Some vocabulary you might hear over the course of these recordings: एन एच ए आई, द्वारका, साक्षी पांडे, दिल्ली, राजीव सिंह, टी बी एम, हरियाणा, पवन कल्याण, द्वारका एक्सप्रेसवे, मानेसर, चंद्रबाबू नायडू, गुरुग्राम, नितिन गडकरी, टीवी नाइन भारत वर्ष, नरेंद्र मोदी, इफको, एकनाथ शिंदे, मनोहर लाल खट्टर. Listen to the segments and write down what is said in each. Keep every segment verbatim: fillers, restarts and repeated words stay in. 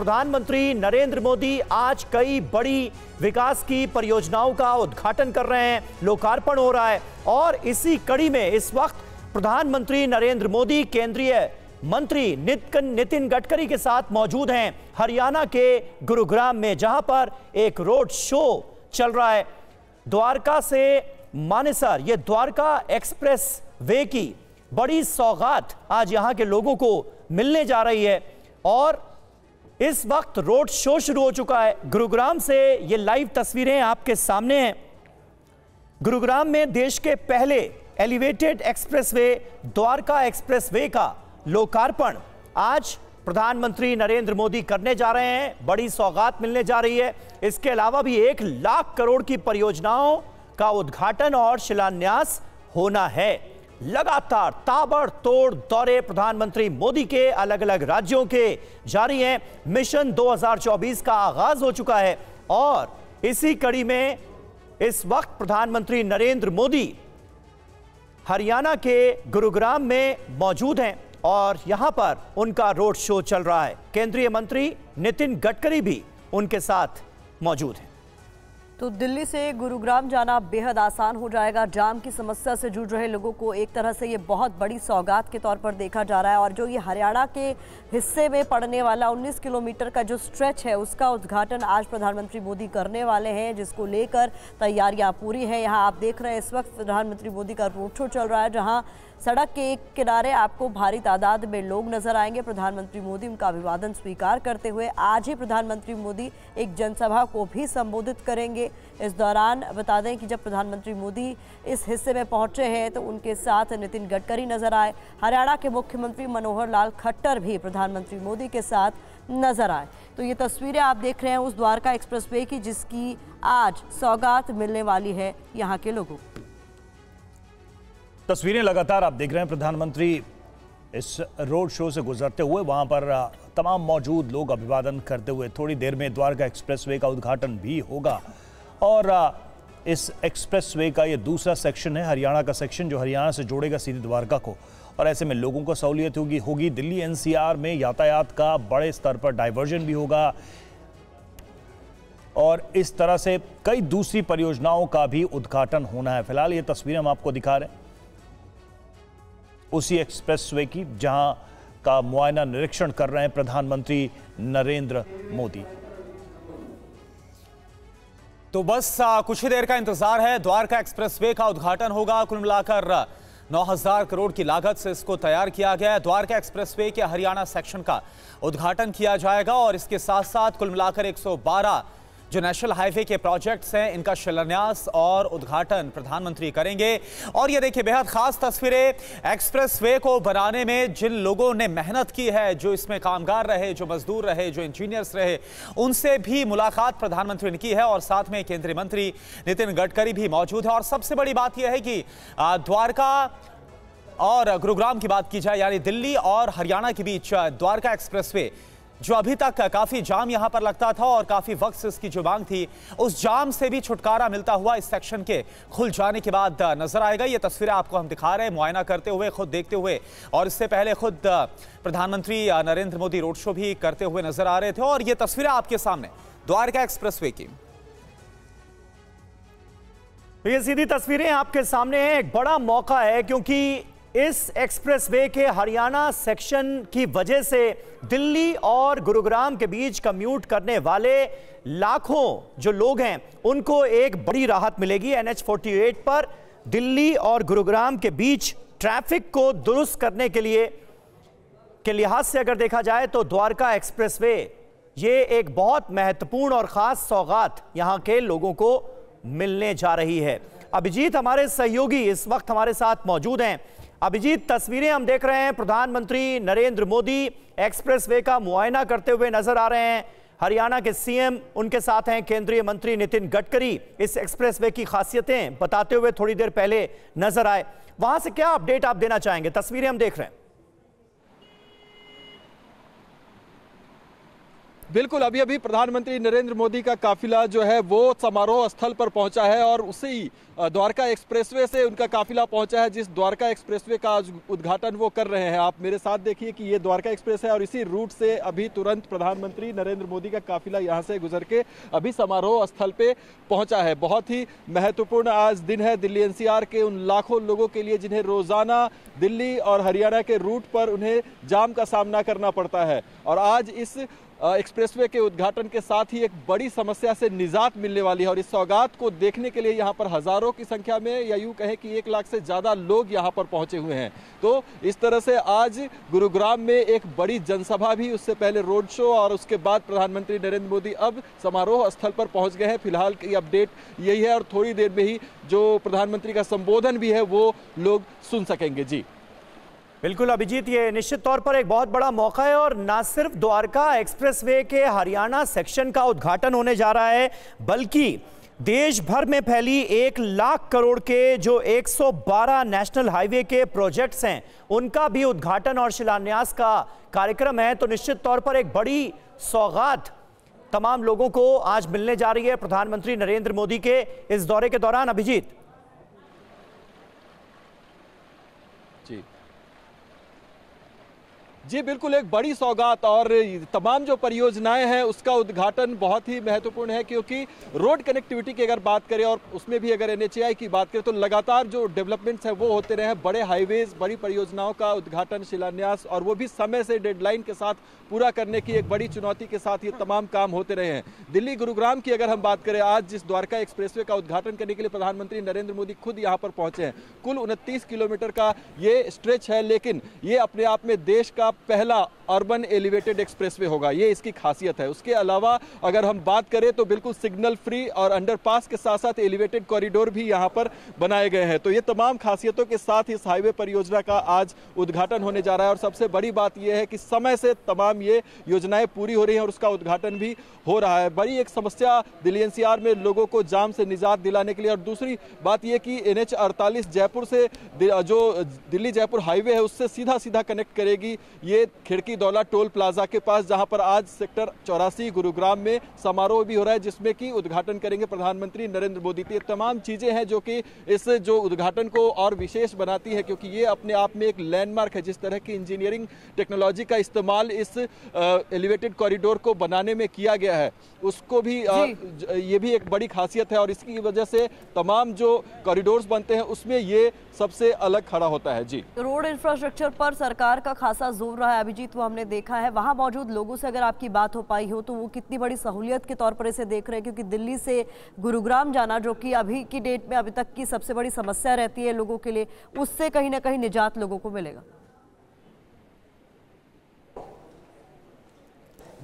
प्रधानमंत्री नरेंद्र मोदी आज कई बड़ी विकास की परियोजनाओं का उद्घाटन कर रहे हैं, लोकार्पण हो रहा है। और इसी कड़ी में इस वक्त प्रधानमंत्री नरेंद्र मोदी केंद्रीय मंत्री नितिन गडकरी के साथ मौजूद हैं हरियाणा के गुरुग्राम में, जहां पर एक रोड शो चल रहा है। द्वारका से मानेसर, ये द्वारका एक्सप्रेसवे की बड़ी सौगात आज यहां के लोगों को मिलने जा रही है। और इस वक्त रोड शो शुरू हो चुका है। गुरुग्राम से ये लाइव तस्वीरें आपके सामने हैं। गुरुग्राम में देश के पहले एलिवेटेड एक्सप्रेसवे द्वारका एक्सप्रेसवे का लोकार्पण आज प्रधानमंत्री नरेंद्र मोदी करने जा रहे हैं। बड़ी सौगात मिलने जा रही है। इसके अलावा भी एक लाख करोड़ की परियोजनाओं का उद्घाटन और शिलान्यास होना है। लगातार ताबड़तोड़ दौरे प्रधानमंत्री मोदी के अलग अलग राज्यों के जारी हैं। मिशन दो हज़ार चौबीस का आगाज हो चुका है और इसी कड़ी में इस वक्त प्रधानमंत्री नरेंद्र मोदी हरियाणा के गुरुग्राम में मौजूद हैं और यहां पर उनका रोड शो चल रहा है। केंद्रीय मंत्री नितिन गडकरी भी उनके साथ मौजूद हैं। तो दिल्ली से गुरुग्राम जाना बेहद आसान हो जाएगा। जाम की समस्या से जूझ रहे लोगों को एक तरह से ये बहुत बड़ी सौगात के तौर पर देखा जा रहा है। और जो ये हरियाणा के हिस्से में पड़ने वाला उन्नीस किलोमीटर का जो स्ट्रेच है, उसका उद्घाटन आज प्रधानमंत्री मोदी करने वाले हैं, जिसको लेकर तैयारियां पूरी हैं। यहाँ आप देख रहे हैं इस वक्त प्रधानमंत्री मोदी का रोड शो चल रहा है, जहाँ सड़क के एक किनारे आपको भारी तादाद में लोग नजर आएंगे। प्रधानमंत्री मोदी उनका अभिवादन स्वीकार करते हुए आज ही प्रधानमंत्री मोदी एक जनसभा को भी संबोधित करेंगे। इस दौरान बता दें कि जब प्रधानमंत्री मोदी इस हिस्से में पहुंचे हैं तो उनके साथ नितिन गडकरी नजर आए। हरियाणा के मुख्यमंत्री मनोहर लाल खट्टर भी प्रधानमंत्री मोदी के साथ नजर आए। तो ये तस्वीरें आप देख रहे हैं उस द्वारका एक्सप्रेसवे की, जिसकी आज सौगात मिलने वाली है यहाँ के लोगों को। तस्वीरें लगातार आप देख रहे हैं प्रधानमंत्री इस रोड शो से गुजरते हुए, वहां पर तमाम मौजूद लोग अभिवादन करते हुए। थोड़ी देर में द्वारका एक्सप्रेसवे का उद्घाटन भी होगा और इस एक्सप्रेसवे का ये दूसरा सेक्शन है, हरियाणा का सेक्शन, जो हरियाणा से जोड़ेगा सीधे द्वारका को। और ऐसे में लोगों को सहूलियत होगी होगी दिल्ली एनसीआर में यातायात का बड़े स्तर पर डाइवर्जन भी होगा और इस तरह से कई दूसरी परियोजनाओं का भी उद्घाटन होना है। फिलहाल ये तस्वीरें हम आपको दिखा रहे हैं उसी एक्सप्रेसवे की, जहां का मुआयना निरीक्षण कर रहे हैं प्रधानमंत्री नरेंद्र मोदी। तो बस आ, कुछ ही देर का इंतजार है। द्वारका एक्सप्रेसवे का उद्घाटन होगा। कुल मिलाकर नौ हज़ार करोड़ की लागत से इसको तैयार किया गया है। द्वारका एक्सप्रेसवे के हरियाणा सेक्शन का उद्घाटन किया जाएगा और इसके साथ साथ कुल मिलाकर एक सौ बारह जो नेशनल हाईवे के प्रोजेक्ट्स हैं, इनका शिलान्यास और उद्घाटन प्रधानमंत्री करेंगे। और ये देखिए बेहद खास तस्वीरें, एक्सप्रेसवे को बनाने में जिन लोगों ने मेहनत की है, जो इसमें कामगार रहे, जो मजदूर रहे, जो इंजीनियर्स रहे, उनसे भी मुलाकात प्रधानमंत्री ने की है। और साथ में केंद्रीय मंत्री नितिन गडकरी भी मौजूद है। और सबसे बड़ी बात यह है कि द्वारका और गुरुग्राम की बात की जाए, यानी दिल्ली और हरियाणा के बीच द्वारका एक्सप्रेसवे, जो अभी तक काफी जाम यहां पर लगता था और काफी वक्त से इसकी जो मांग थी, उस जाम से भी छुटकारा मिलता हुआ इस सेक्शन के खुल जाने के बाद नजर आएगा। ये तस्वीरें आपको हम दिखा रहे हैं, मुआयना करते हुए, खुद देखते हुए। और इससे पहले खुद प्रधानमंत्री नरेंद्र मोदी रोड शो भी करते हुए नजर आ रहे थे। और ये तस्वीरें आपके सामने द्वारका एक्सप्रेसवे की, ये सीधी तस्वीरें आपके सामने हैं। एक बड़ा मौका है, क्योंकि इस एक्सप्रेसवे के हरियाणा सेक्शन की वजह से दिल्ली और गुरुग्राम के बीच कम्यूट करने वाले लाखों जो लोग हैं, उनको एक बड़ी राहत मिलेगी। एन एच अड़तालीस पर दिल्ली और गुरुग्राम के बीच ट्रैफिक को दुरुस्त करने के लिए के लिहाज से अगर देखा जाए तो द्वारका एक्सप्रेसवे ये एक बहुत महत्वपूर्ण और ख़ास सौगात यहाँ के लोगों को मिलने जा रही है। अभिजीत हमारे सहयोगी इस वक्त हमारे साथ मौजूद हैं। अभिजीत, तस्वीरें हम देख रहे हैं, प्रधानमंत्री नरेंद्र मोदी एक्सप्रेसवे का मुआयना करते हुए नजर आ रहे हैं। हरियाणा के सीएम उनके साथ हैं, केंद्रीय मंत्री नितिन गडकरी इस एक्सप्रेसवे की खासियतें बताते हुए थोड़ी देर पहले नजर आए। वहां से क्या अपडेट आप देना चाहेंगे? तस्वीरें हम देख रहे हैं। बिल्कुल, अभी अभी प्रधानमंत्री नरेंद्र मोदी का काफिला जो है वो समारोह स्थल पर पहुंचा है और उसी द्वारका एक्सप्रेसवे से उनका काफिला पहुंचा है, जिस द्वारका एक्सप्रेसवे का आज उद्घाटन वो कर रहे हैं। आप मेरे साथ देखिए कि ये द्वारका एक्सप्रेस है और इसी रूट से अभी तुरंत प्रधानमंत्री नरेंद्र मोदी का काफिला यहाँ से गुजर के अभी समारोह स्थल पर पहुँचा है। बहुत ही महत्वपूर्ण आज दिन है दिल्ली एन सी आर के उन लाखों लोगों के लिए जिन्हें रोजाना दिल्ली और हरियाणा के रूट पर उन्हें जाम का सामना करना पड़ता है। और आज इस एक्सप्रेसवे के उद्घाटन के साथ ही एक बड़ी समस्या से निजात मिलने वाली है और इस सौगात को देखने के लिए यहाँ पर हजारों की संख्या में या यूं कहें कि एक लाख से ज़्यादा लोग यहाँ पर पहुँचे हुए हैं। तो इस तरह से आज गुरुग्राम में एक बड़ी जनसभा भी, उससे पहले रोड शो और उसके बाद प्रधानमंत्री नरेंद्र मोदी अब समारोह स्थल पर पहुँच गए हैं। फिलहाल की अपडेट यही है और थोड़ी देर में ही जो प्रधानमंत्री का संबोधन भी है वो लोग सुन सकेंगे। जी बिल्कुल अभिजीत, ये निश्चित तौर पर एक बहुत बड़ा मौका है और ना सिर्फ द्वारका एक्सप्रेसवे के हरियाणा सेक्शन का उद्घाटन होने जा रहा है बल्कि देश भर में फैली एक लाख करोड़ के जो एक सौ बारह नेशनल हाईवे के प्रोजेक्ट्स हैं उनका भी उद्घाटन और शिलान्यास का कार्यक्रम है। तो निश्चित तौर पर एक बड़ी सौगात तमाम लोगों को आज मिलने जा रही है प्रधानमंत्री नरेंद्र मोदी के इस दौरे के दौरान। अभिजीत जी जी बिल्कुल, एक बड़ी सौगात और तमाम जो परियोजनाएं हैं उसका उद्घाटन बहुत ही महत्वपूर्ण है, क्योंकि रोड कनेक्टिविटी की अगर बात करें और उसमें भी अगर एन एच ए आई की बात करें तो लगातार जो डेवलपमेंट्स हैं वो होते रहे हैं। बड़े हाईवेज, बड़ी परियोजनाओं का उद्घाटन, शिलान्यास और वो भी समय से डेडलाइन के साथ पूरा करने की एक बड़ी चुनौती के साथ ये तमाम काम होते रहे हैं। दिल्ली गुरुग्राम की अगर हम बात करें, आज जिस द्वारका एक्सप्रेसवे का उद्घाटन करने के लिए प्रधानमंत्री नरेंद्र मोदी खुद यहाँ पर पहुँचे हैं, कुल उनतीस किलोमीटर का ये स्ट्रेच है, लेकिन ये अपने आप में देश का पहला अर्बन एलिवेटेड एक्सप्रेसवे होगा, ये इसकी खासियत है। उसके अलावा अगर हम बात करें तो बिल्कुल सिग्नल फ्री और अंडरपास के साथ साथ एलिवेटेड कॉरिडोर भी यहाँ पर बनाए गए हैं। तो ये तमाम खासियतों के साथ इस हाईवे परियोजना का आज उद्घाटन होने जा रहा है और सबसे बड़ी बात यह है कि समय से तमाम ये योजनाएं पूरी हो रही हैं और उसका उद्घाटन भी हो रहा है। बड़ी एक समस्या दिल्ली एन सी आर में लोगों को जाम से निजात दिलाने के लिए, और दूसरी बात यह कि एन एच अड़तालीस जयपुर से जो दिल्ली जयपुर हाईवे है उससे सीधा सीधा कनेक्ट करेगी ये खिड़की दौला टोल प्लाजा के पास, जहां पर आज सेक्टर चौरासी गुरुग्राम में समारोह भी हो रहा है जिसमें कि उद्घाटन करेंगे प्रधानमंत्री नरेंद्र मोदी। ये तमाम चीजें हैं जो कि इस जो उद्घाटन को और विशेष बनाती है, क्योंकि ये अपने आप में एक लैंडमार्क है। जिस तरह की इंजीनियरिंग टेक्नोलॉजी का इस्तेमाल इस एलिवेटेड कॉरिडोर को बनाने में किया गया है उसको भी आ, ये भी एक बड़ी खासियत है और इसकी वजह से तमाम जो कॉरिडोर बनते हैं उसमें ये सबसे अलग खड़ा होता है। जी रोड इंफ्रास्ट्रक्चर पर सरकार का खासा जोर रहा है अभिजीत, वो हमने देखा है। वहां मौजूद लोगों से अगर आपकी बात हो पाई हो तो वो कितनी बड़ी सहूलियत के तौर पर इसे देख रहे हैं, क्योंकि दिल्ली से गुरुग्राम जाना जो कि अभी की डेट में अभी तक की सबसे बड़ी समस्या रहती है लोगों के लिए, उससे कहीं ना कहीं निजात लोगों को मिलेगा।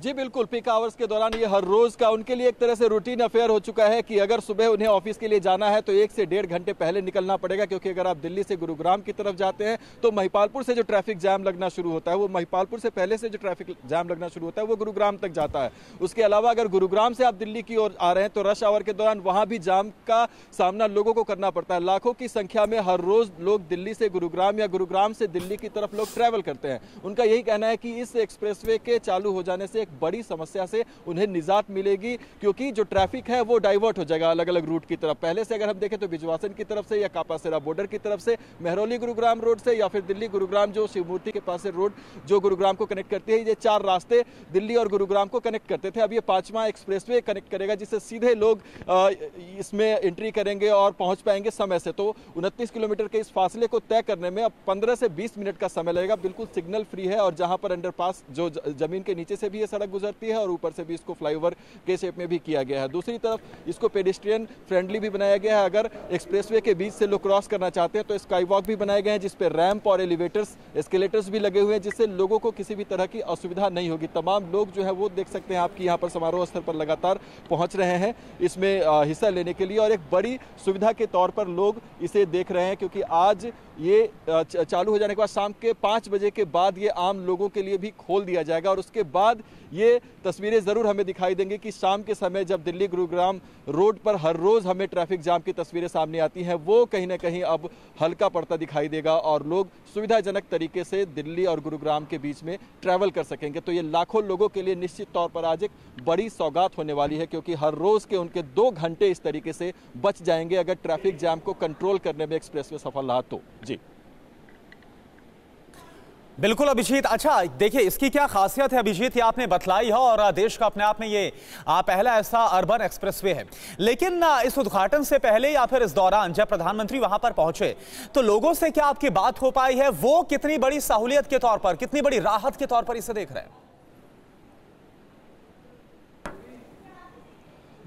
जी बिल्कुल, पीक आवर्स के दौरान ये हर रोज़ का उनके लिए एक तरह से रूटीन अफेयर हो चुका है कि अगर सुबह उन्हें ऑफिस के लिए जाना है तो एक से डेढ़ घंटे पहले निकलना पड़ेगा, क्योंकि अगर आप दिल्ली से गुरुग्राम की तरफ जाते हैं तो महिपालपुर से जो ट्रैफिक जाम लगना शुरू होता है वो महिपालपुर से पहले से जो ट्रैफिक जाम लगना शुरू होता है वो गुरुग्राम तक जाता है। उसके अलावा अगर गुरुग्राम से आप दिल्ली की ओर आ रहे हैं तो रश आवर के दौरान वहाँ भी जाम का सामना लोगों को करना पड़ता है। लाखों की संख्या में हर रोज़ लोग दिल्ली से गुरुग्राम या गुरुग्राम से दिल्ली की तरफ लोग ट्रैवल करते हैं। उनका यही कहना है कि इस एक्सप्रेसवे के चालू हो जाने से एक बड़ी समस्या से उन्हें निजात मिलेगी, क्योंकि जो ट्रैफिक है वो डाइवर्ट हो जाएगा अलग अलग रूट की तरफ। पहले से अगर हम देखें तो बिजवासन की तरफ से या कापासेरा बॉर्डर की तरफ से, महरौली गुरुग्राम रोड से या फिर दिल्ली गुरुग्राम जो शिवमूर्ति के पास से रोड जो गुरुग्राम को कनेक्ट करती है, ये चार रास्ते दिल्ली और गुरुग्राम को कनेक्ट करते थे। अब ये पांचवा एक्सप्रेसवे कनेक्ट करेगा जिससे सीधे लोग इसमें एंट्री करेंगे और पहुंच पाएंगे समय से। तो उनतीस किलोमीटर के इस फासले को तय करने में अब पंद्रह से बीस मिनट का समय लगेगा। बिल्कुल सिग्नल फ्री है और जहां पर अंडरपास जो जमीन के नीचे से भी ये सड़क गुजरती है और ऊपर से भी इसको फ्लाईओवर के शेप में भी किया गया है। दूसरी तरफ इसको पेडिस्ट्रियन फ्रेंडली भी बनाया गया है। अगर एक्सप्रेसवे के बीच से लोग क्रॉस करना चाहते हैं तो स्काईवॉक भी बनाए गए हैं जिस पे रैंप और एलिवेटर्स, एस्केलेटर्स भी लगे हुए हैं, जिससे लोगों को किसी भी तरह की असुविधा नहीं होगी। तमाम लोग जो है वो देख सकते हैं आपकी यहाँ पर समारोह स्थल पर लगातार पहुँच रहे हैं इसमें हिस्सा लेने के लिए और एक बड़ी सुविधा के तौर पर लोग इसे देख रहे हैं, क्योंकि आज ये चालू हो जाने के बाद शाम के पाँच बजे के बाद ये आम लोगों के लिए भी खोल दिया जाएगा। और उसके बाद ये तस्वीरें ज़रूर हमें दिखाई देंगी कि शाम के समय जब दिल्ली गुरुग्राम रोड पर हर रोज़ हमें ट्रैफिक जाम की तस्वीरें सामने आती हैं, वो कहीं ना कहीं अब हल्का पड़ता दिखाई देगा और लोग सुविधाजनक तरीके से दिल्ली और गुरुग्राम के बीच में ट्रैवल कर सकेंगे। तो ये लाखों लोगों के लिए निश्चित तौर पर आज एक बड़ी सौगात होने वाली है, क्योंकि हर रोज़ के उनके दो घंटे इस तरीके से बच जाएंगे अगर ट्रैफिक जाम को कंट्रोल करने में एक्सप्रेसवे सफल रहा तो। जी बिल्कुल अभिजीत। अच्छा देखिए, इसकी क्या खासियत है अभिजीत, ये आपने बतलाई है और देश का अपने आप में ये पहला ऐसा अर्बन एक्सप्रेसवे है। लेकिन इस उद्घाटन से पहले या फिर इस दौरान जब प्रधानमंत्री वहां पर पहुंचे तो लोगों से क्या आपकी बात हो पाई है, वो कितनी बड़ी सहूलियत के तौर पर, कितनी बड़ी राहत के तौर पर इसे देख रहे हैं?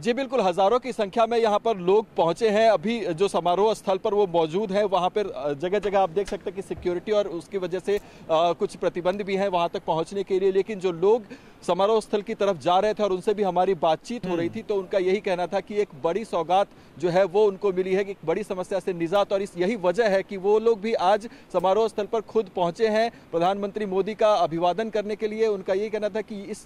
जी बिल्कुल, हज़ारों की संख्या में यहाँ पर लोग पहुँचे हैं। अभी जो समारोह स्थल पर वो मौजूद हैं, वहाँ पर जगह जगह आप देख सकते हैं कि सिक्योरिटी और उसकी वजह से आ, कुछ प्रतिबंध भी हैं वहाँ तक पहुँचने के लिए। लेकिन जो लोग समारोह स्थल की तरफ जा रहे थे और उनसे भी हमारी बातचीत हो रही थी, तो उनका यही कहना था कि एक बड़ी सौगात जो है वो उनको मिली है, कि एक बड़ी समस्या से निजात। और इस यही वजह है कि वो लोग भी आज समारोह स्थल पर खुद पहुँचे हैं प्रधानमंत्री मोदी का अभिवादन करने के लिए। उनका यही कहना था कि इस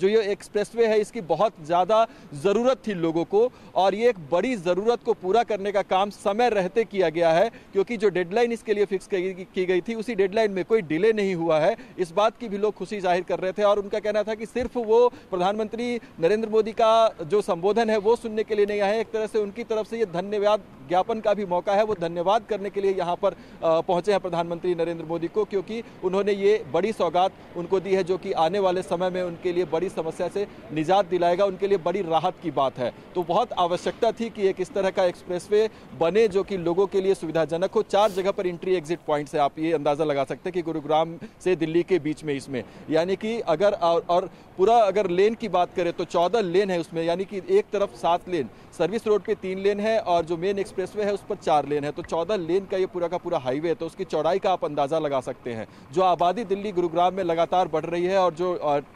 जो ये एक्सप्रेसवे है इसकी बहुत ज़्यादा ज़रूरत थी लोगों को, और ये एक बड़ी जरूरत को पूरा करने का काम समय रहते किया गया है, क्योंकि जो डेडलाइन इसके लिए फिक्स की गई थी उसी डेडलाइन में कोई डिले नहीं हुआ है। इस बात की भी लोग खुशी जाहिर कर रहे थे और उनका कहना था कि सिर्फ वो प्रधानमंत्री नरेंद्र मोदी का जो संबोधन है वो सुनने के लिए नहीं आए, एक तरह से उनकी तरफ से ये धन्यवाद ज्ञापन का भी मौका है, वो धन्यवाद करने के लिए यहाँ पर पहुंचे हैं प्रधानमंत्री नरेंद्र मोदी को, क्योंकि उन्होंने ये बड़ी सौगात उनको दी है जो कि आने वाले समय में उनके लिए बड़ी समस्या से निजात दिलाएगा, उनके लिए बड़ी राहत की बात है। तो बहुत आवश्यकता थी कि एक इस तरह का एक्सप्रेसवे बने जो कि लोगों के लिए सुविधाजनक हो। चार जगह पर एंट्री एग्जिट पॉइंट से आप ये अंदाज़ा लगा सकते हैं कि गुरुग्राम से दिल्ली के बीच में इसमें, यानी कि अगर और, और पूरा अगर लेन की बात करें तो चौदह लेन है उसमें, यानी कि एक तरफ सात लेन, सर्विस रोड पे तीन लेन है और जो मेन एक्सप्रेसवे है उस पर चार लेन है, तो चौदह लेन का ये पूरा का पूरा हाईवे है। तो उसकी चौड़ाई का आप अंदाज़ा लगा सकते हैं। जो आबादी दिल्ली गुरुग्राम में लगातार बढ़ रही है और जो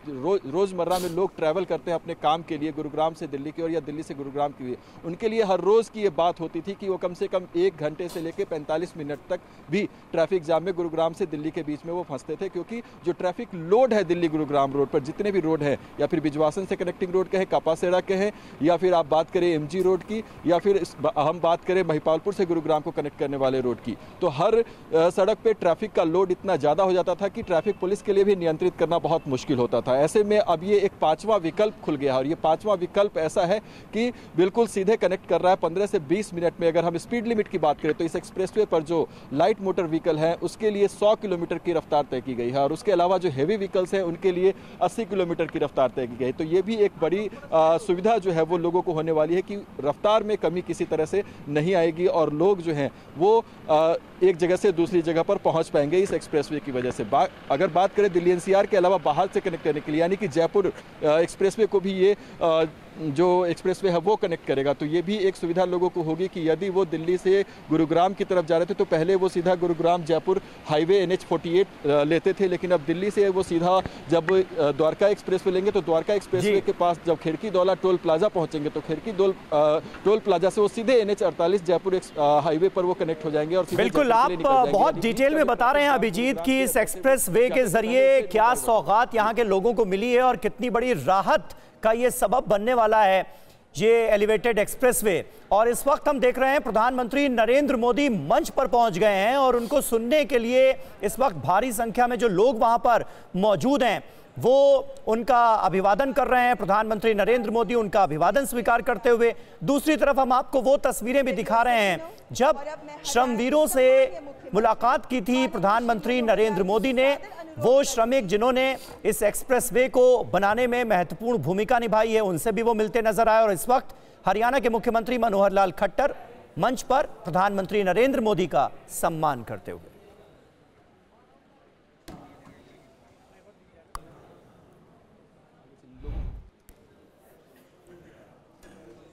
रोज़मर्रा में लोग ट्रैवल करते हैं अपने काम के लिए गुरुग्राम से दिल्ली की ओर या दिल्ली से गुरुग्राम की, उनके लिए हर रोज़ की ये बात होती थी कि वो कम से कम एक घंटे से लेकर पैंतालीस मिनट तक भी ट्रैफिक जाम में गुरुग्राम से दिल्ली के बीच में वो फंसते थे, क्योंकि जो ट्रैफिक लोड है दिल्ली गुरुग्राम रोड पर, जितने भी रोड हैं, या फिर बिजवासन से कनेक्टिंग रोड के हैं, कापासेरा के हैं, या फिर आप बात करें एमजी रोड की, या फिर हम बात करें महिपालपुर से गुरुग्राम को कनेक्ट करने वाले रोड की, तो हर सड़क पर ट्रैफिक का लोड इतना ज़्यादा हो जाता था कि ट्रैफिक पुलिस के लिए भी नियंत्रित करना बहुत मुश्किल होता था। ऐसे में अब ये एक पाँचवां विकल्प खुल गया है और ये पाँचवां विकल्प ऐसा है कि बिल्कुल सीधे कनेक्ट कर रहा है पंद्रह से बीस मिनट में। अगर हम स्पीड लिमिट की बात करें तो इस एक्सप्रेसवे पर जो लाइट मोटर व्हीकल है उसके लिए सौ किलोमीटर की रफ्तार तय की गई है और उसके अलावा जो हैवी व्हीकल्स हैं उनके लिए अस्सी किलोमीटर की रफ्तार तय की गई। तो ये भी एक बड़ी आ, सुविधा जो है वो लोगों को होने वाली है कि रफ्तार में कमी किसी तरह से नहीं आएगी और लोग जो हैं वो आ, एक जगह से दूसरी जगह पर पहुंच पाएंगे इस एक्सप्रेसवे की वजह से। बा, अगर बात करें दिल्ली एनसीआर के अलावा बाहर से कनेक्ट करने के लिए, यानी कि जयपुर एक्सप्रेसवे को भी ये आ, जो एक्सप्रेसवे है वो कनेक्ट करेगा, तो ये भी एक सुविधा लोगों को होगी कि यदि वो दिल्ली से गुरुग्राम की तरफ जा रहे थे तो पहले वो सीधा गुरुग्राम Jaipur highway N H अड़तालीस लेते थे, लेकिन अब दिल्ली से वो सीधा जब द्वारका एक्सप्रेसवे लेंगे तो द्वारका एक्सप्रेसवे के पास जब खिड़की दौला टोल प्लाजा पहुँचेंगे तो खिड़की दौल टोल प्लाजा से वो सीधे एन एच अड़तालीस जयपुर हाईवे पर वो कनेक्ट हो जाएंगे। और बिल्कुल आप बहुत डिटेल में बता रहे हैं अभिजीत कि इस एक्सप्रेसवे के जरिए क्या सौगात यहाँ के लोगों को मिली है और कितनी बड़ी राहत का ये सबब बनने वाला है ये एलिवेटेड एक्सप्रेसवे। और इस वक्त हम देख रहे हैं प्रधानमंत्री नरेंद्र मोदी मंच पर पहुंच गए हैं और उनको सुनने के लिए इस वक्त भारी संख्या में जो लोग वहां पर मौजूद हैं वो उनका अभिवादन कर रहे हैं। प्रधानमंत्री नरेंद्र मोदी उनका अभिवादन स्वीकार करते हुए दूसरी तरफ हम आपको वो तस्वीरें भी दिखा रहे हैं जब श्रमवीरों से मुलाकात की थी प्रधानमंत्री नरेंद्र मोदी ने। वो श्रमिक जिन्होंने इस एक्सप्रेसवे को बनाने में महत्वपूर्ण भूमिका निभाई है उनसे भी वो मिलते नजर आए। और इस वक्त हरियाणा के मुख्यमंत्री मनोहर लाल खट्टर मंच पर प्रधानमंत्री नरेंद्र मोदी का सम्मान करते हुए।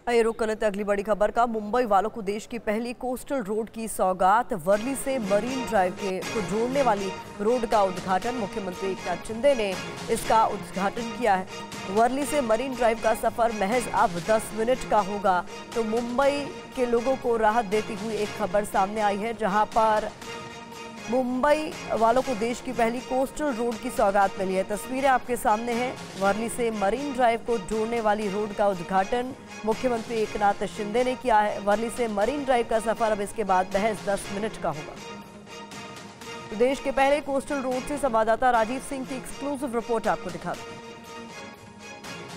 आइए रुक कर लेते अगली बड़ी खबर का। मुंबई वालों को देश की पहली कोस्टल रोड की सौगात, वर्ली से मरीन ड्राइव के को जोड़ने वाली रोड का उद्घाटन मुख्यमंत्री एकनाथ शिंदे ने इसका उद्घाटन किया है। वर्ली से मरीन ड्राइव का सफर महज अब दस मिनट का होगा। तो मुंबई के लोगों को राहत देती हुई एक खबर सामने आई है जहां पर मुंबई वालों को देश की पहली कोस्टल रोड की सौगात मिली है। तस्वीरें आपके सामने हैं। वर्ली से मरीन ड्राइव को जोड़ने वाली रोड का उद्घाटन मुख्यमंत्री एकनाथ शिंदे ने किया है। वर्ली से मरीन ड्राइव का सफर अब इसके बाद महज दस मिनट का होगा। देश के पहले कोस्टल रोड से संवाददाता राजीव सिंह की एक्सक्लूसिव रिपोर्ट आपको दिखा रही।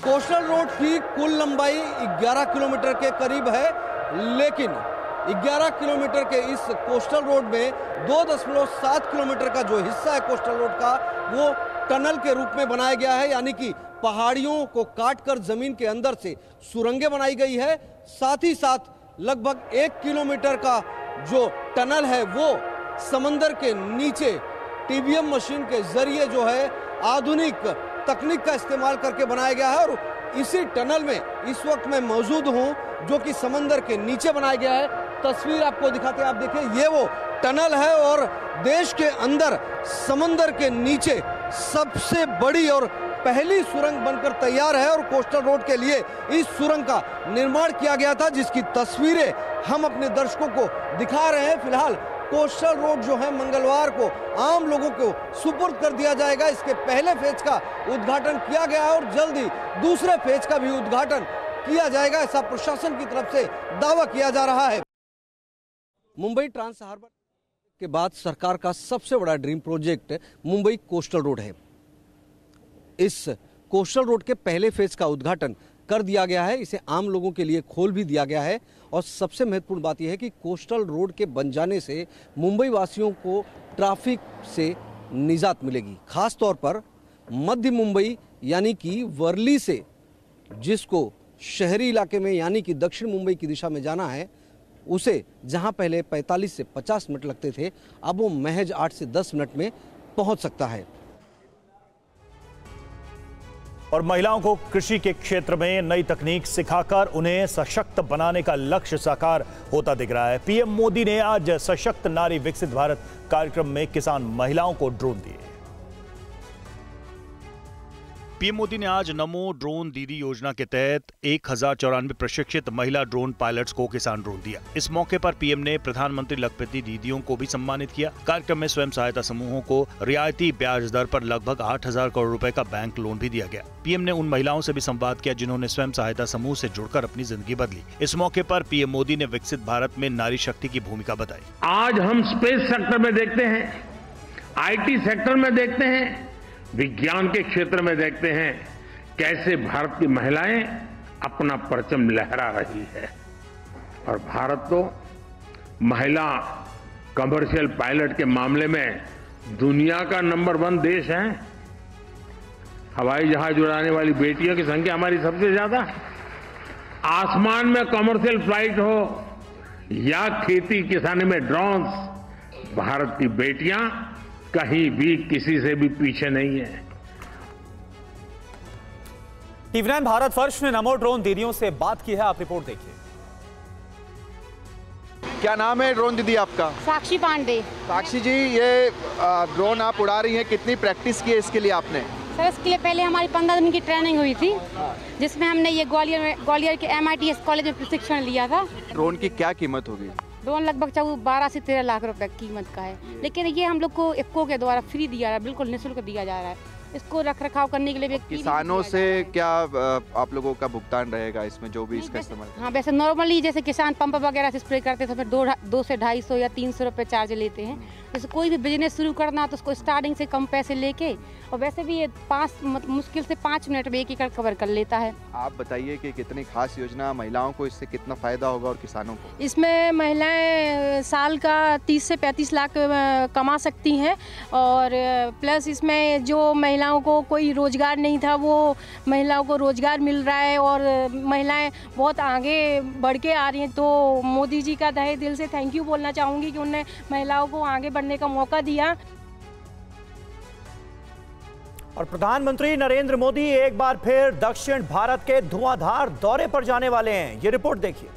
कोस्टल रोड की कुल लंबाई ग्यारह किलोमीटर के करीब है, लेकिन ग्यारह किलोमीटर के इस कोस्टल रोड में दो दशमलव सात किलोमीटर का जो हिस्सा है कोस्टल रोड का वो टनल के रूप में बनाया गया है, यानी कि पहाड़ियों को काटकर जमीन के अंदर से सुरंगें बनाई गई है। साथ ही साथ लगभग एक किलोमीटर का जो टनल है वो समंदर के नीचे टी बी एम मशीन के जरिए जो है आधुनिक तकनीक का इस्तेमाल करके बनाया गया है। और इसी टनल में इस वक्त मैं मौजूद हूं जो कि समंदर के नीचे बनाया गया है। तस्वीर आपको दिखाते हैं, आप देखिए ये वो टनल है और देश के अंदर समंदर के नीचे सबसे बड़ी और पहली सुरंग बनकर तैयार है। और कोस्टल रोड के लिए इस सुरंग का निर्माण किया गया था, जिसकी तस्वीरें हम अपने दर्शकों को दिखा रहे हैं। फिलहाल कोस्टल रोड जो है मंगलवार को आम लोगों को सुपुर्द कर दिया जाएगा। इसके पहले फेज का उद्घाटन किया गया और जल्दी दूसरे फेज का भी उद्घाटन किया जाएगा, ऐसा प्रशासन की तरफ से दावा किया जा रहा है। मुंबई ट्रांस हार्बर के बाद सरकार का सबसे बड़ा dream project Mumbai coastal road है। इस कोस्टल रोड के पहले फेज का उद्घाटन कर दिया गया है, इसे आम लोगों के लिए खोल भी दिया गया है। और सबसे महत्वपूर्ण बात यह है कि कोस्टल रोड के बन जाने से मुंबई वासियों को ट्रैफिक से निजात मिलेगी, खास तौर पर मध्य मुंबई यानी कि वर्ली से जिसको शहरी इलाके में यानी कि दक्षिण मुंबई की दिशा में जाना है, उसे जहां पहले पैंतालीस से पचास मिनट लगते थे अब वो महज आठ से दस मिनट में पहुंच सकता है। और महिलाओं को कृषि के क्षेत्र में नई तकनीक सिखाकर उन्हें सशक्त बनाने का लक्ष्य साकार होता दिख रहा है। पी एम मोदी ने आज सशक्त नारी विकसित भारत कार्यक्रम में किसान महिलाओं को ड्रोन दिए। पी एम मोदी ने आज नमो ड्रोन दीदी योजना के तहत एक हजार चौरानवे प्रशिक्षित महिला ड्रोन पायलट्स को किसान ड्रोन दिया। इस मौके पर पी एम ने प्रधानमंत्री लखपति दीदियों को भी सम्मानित किया। कार्यक्रम में स्वयं सहायता समूहों को रियायती ब्याज दर पर लगभग आठ हजार करोड़ रुपए का बैंक लोन भी दिया गया। पी एम ने उन महिलाओं से भी संवाद किया जिन्होंने स्वयं सहायता समूह से जुड़कर अपनी जिंदगी बदली। इस मौके पर पी एम मोदी ने विकसित भारत में नारी शक्ति की भूमिका बताई। आज हम स्पेस सेक्टर में देखते हैं, आई टी सेक्टर में देखते हैं, विज्ञान के क्षेत्र में देखते हैं कैसे भारत की महिलाएं अपना परचम लहरा रही है। और भारत तो महिला कमर्शियल पायलट के मामले में दुनिया का नंबर वन देश है। हवाई जहाज उड़ाने वाली बेटियों की संख्या हमारी सबसे ज्यादा। आसमान में कमर्शियल फ्लाइट हो या खेती किसानी में ड्रोन्स, भारत की बेटियां कहीं भी किसी से भी पीछे नहीं है। टीवी नाइन भारत वर्ष ने नमो ड्रोन दीदियों से बात की है, आप रिपोर्ट देखिए। क्या नाम है ड्रोन दीदी आपका? साक्षी पांडे। साक्षी जी, ये ड्रोन आप उड़ा रही हैं, कितनी प्रैक्टिस की है इसके लिए आपने? सर, इसके लिए पहले हमारी पंद्रह दिन की ट्रेनिंग हुई थी जिसमें हमने ये ग्वालियर ग्वालियर के M I T S college में प्रशिक्षण लिया था। ड्रोन की क्या कीमत होगी? ड्रोन लगभग चाहे बारह से तेरह लाख रुपए कीमत का है, लेकिन ये हम लोग को इफको के द्वारा फ्री दिया रहा है, बिल्कुल निःशुल्क दिया जा रहा है। इसको रख रखाव करने के लिए भी किसानों से क्या आप लोगों का भुगतान रहेगा इसमें जो भी इसका इस्तेमाल? हाँ, वैसे नॉर्मली जैसे किसान पंप वगैरह से स्प्रे करते हैं तो फिर दो से ढाई सौ या तीन सौ रुपये चार्ज लेते हैं। जैसे कोई भी बिजनेस शुरू करना तो उसको स्टार्टिंग से कम पैसे लेके, और वैसे भी ये पाँच मतलब मुश्किल से पाँच मिनट में एक एकड़ कवर कर लेता है। आप बताइए कि कितनी खास योजना, महिलाओं को इससे कितना फायदा होगा और किसानों को? इसमें महिलाएं साल का तीस से पैंतीस लाख कमा सकती हैं, और प्लस इसमें जो महिलाओं को कोई रोजगार नहीं था वो महिलाओं को रोजगार मिल रहा है और महिलाएं बहुत आगे बढ़ के आ रही हैं। तो मोदी जी का तहे दिल से थैंक यू बोलना चाहूँगी कि उन्होंने महिलाओं को आगे बढ़ने का मौका दिया। और प्रधानमंत्री नरेंद्र मोदी एक बार फिर दक्षिण भारत के धुआंधार दौरे पर जाने वाले हैं, ये रिपोर्ट देखिए।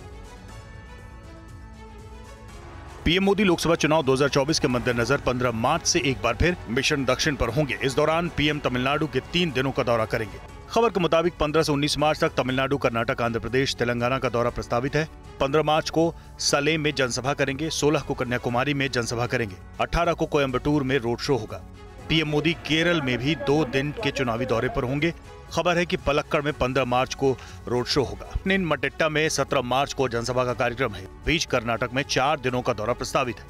पी एम मोदी लोकसभा चुनाव दो हजार चौबीस के मद्देनजर पंद्रह मार्च से एक बार फिर मिशन दक्षिण पर होंगे। इस दौरान पी एम तमिलनाडु के तीन दिनों का दौरा करेंगे। खबर के मुताबिक पंद्रह से उन्नीस मार्च तक तमिलनाडु, कर्नाटक, आंध्र प्रदेश, तेलंगाना का दौरा प्रस्तावित है। पंद्रह मार्च को सलेम में जनसभा करेंगे, सोलह को कन्याकुमारी में जनसभा करेंगे, अठारह को कोयम्बटूर में रोड शो होगा। पीएम मोदी केरल में भी दो दिन के चुनावी दौरे पर होंगे। खबर है कि पलक्कड़ में पंद्रह मार्च को रोड शो होगा। निन्मटिट्टा में सत्रह मार्च को जनसभा का कार्यक्रम है। बीच कर्नाटक में चार दिनों का दौरा प्रस्तावित है।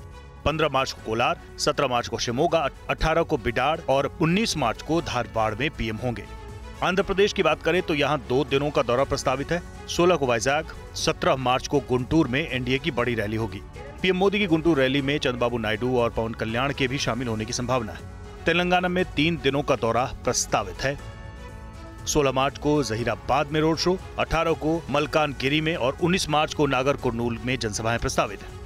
पंद्रह मार्च को कोलार, सत्रह मार्च को शिमोगा, अठारह को बिडाड़ और उन्नीस मार्च को धारवाड़ में पीएम होंगे। आंध्र प्रदेश की बात करें तो यहाँ दो दिनों का दौरा प्रस्तावित है। सोलह को वाइजैक, सत्रह मार्च को गुंटूर में एनडीए की बड़ी रैली होगी। पीएम मोदी की गुंटूर रैली में चंद्रबाबू नायडू और पवन कल्याण के भी शामिल होने की संभावना है। तेलंगाना में तीन दिनों का दौरा प्रस्तावित है। सोलह मार्च को जहीराबाद में रोड शो, अठारह को मलकानगिरी में और उन्नीस मार्च को नागर कुर्नूल में जनसभाएं प्रस्तावित है।